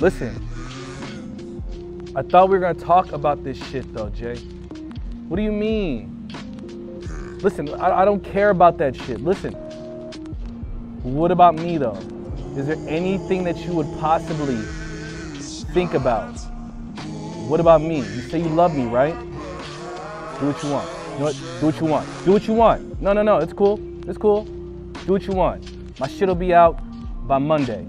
Listen. I thought we were going to talk about this shit, though, Jay. What do you mean? Listen, I don't care about that shit. Listen. What about me, though? Is there anything that you would possibly think about? What about me? You say you love me, right? Do what you want. You know what? Do what you want. Do what you want. No. It's cool. It's cool. Do what you want. My shit'll be out by Monday.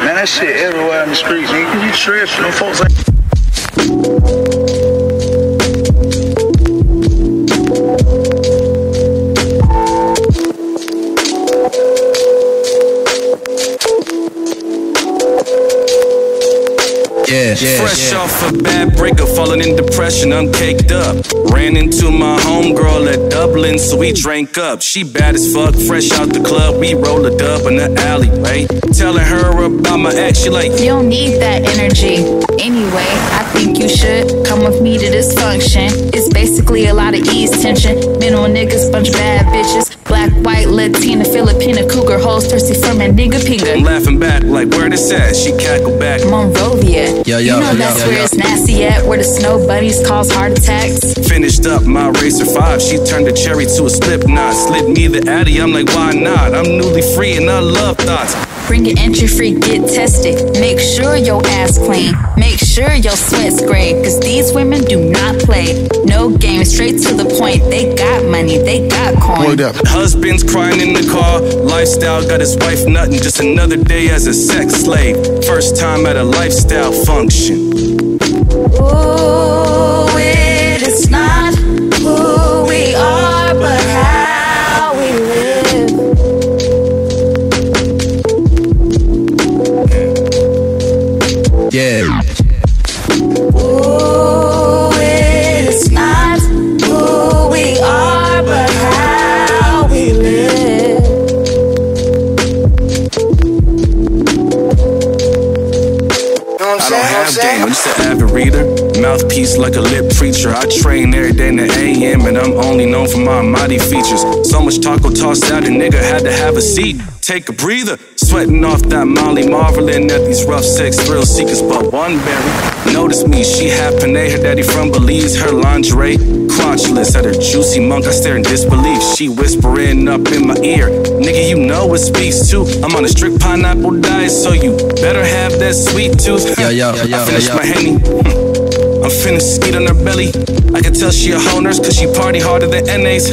Man, that shit everywhere in the streets. Man, you trash, you know, folks like. Fresh off a bad breakup, falling in depression, I'm caked up. Ran into my homegirl at Dublin, so we drank up. She bad as fuck, fresh out the club, we roll a dub in the alley, right? Telling her about my ex, she like, you don't need that energy. Anyway, I think you should come with me to this function. It's basically a lot of ease tension. Men on niggas, bunch of bad bitches. Black, white, Latina, Filipina, cougar, hoes, thirsty for my nigga pinga. I'm laughing back like where this at, she cackle back. Monrovia, yo, you know that's where it's nasty at, where the snow bunnies cause heart attacks. Finished up my Racer 5, she turned a cherry to a slip knot. Slip me the Addy, I'm like why not, I'm newly free and I love thoughts. Bring your entry free, get tested. Make sure your ass clean. Make sure your sweat's gray, cause these women do not play. No game, straight to the point. They got money, they got coin. Husband's crying in the car. Lifestyle got his wife nuttin'. Just another day as a sex slave. First time at a lifestyle function. Ooh, it is not who we are, but how we live. Yeah. Ooh, it's not who we are, but how we live. I don't have game, I'm just an avid reader. Mouthpiece like a lip preacher. I train every day in the AM, and I'm only known for my mighty features. So much taco tossed out, a nigga had to have a seat. Take a breather, sweating off that Molly, marveling at these rough sex thrill seekers. But one berry, notice me, she half Panay, her daddy from Belize, her lingerie crotchless. At her juicy monk, I stare in disbelief. She whispering up in my ear, nigga, you know it speaks to. I'm on a strict pineapple diet, so you better have that sweet tooth. I finished my Henny, I'm finished skeet on her belly. I can tell she a hoe nurse, cause she party harder than NAs.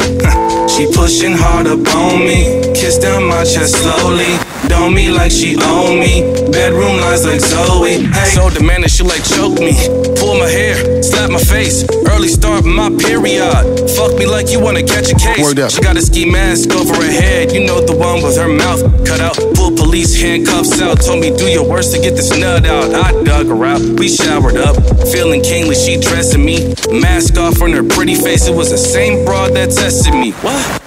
She pushing hard up on me, kiss down my chest slowly. Don't me like she own me, bedroom lies like Zoe. Hey. So demanding, she like choke me, pull my hair, slap my face. Early start my period, fuck me like you wanna catch a case. She got a ski mask over her head, you know the one with her mouth cut out. Pull police handcuffs out, told me do your worst to get this nut out. I dug her out, we showered up, feeling kingly, she dressing me. Mask off on her pretty face, it was the same broad that tested me. What?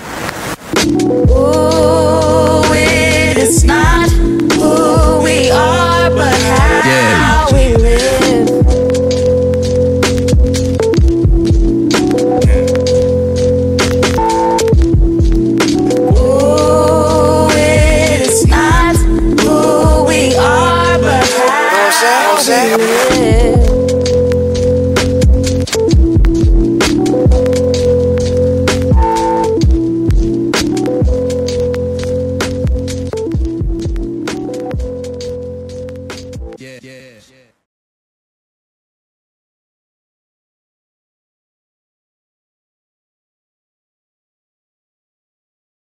Ooh, it is not who we are, but how we live. Ooh, it is not who we are, but how we live.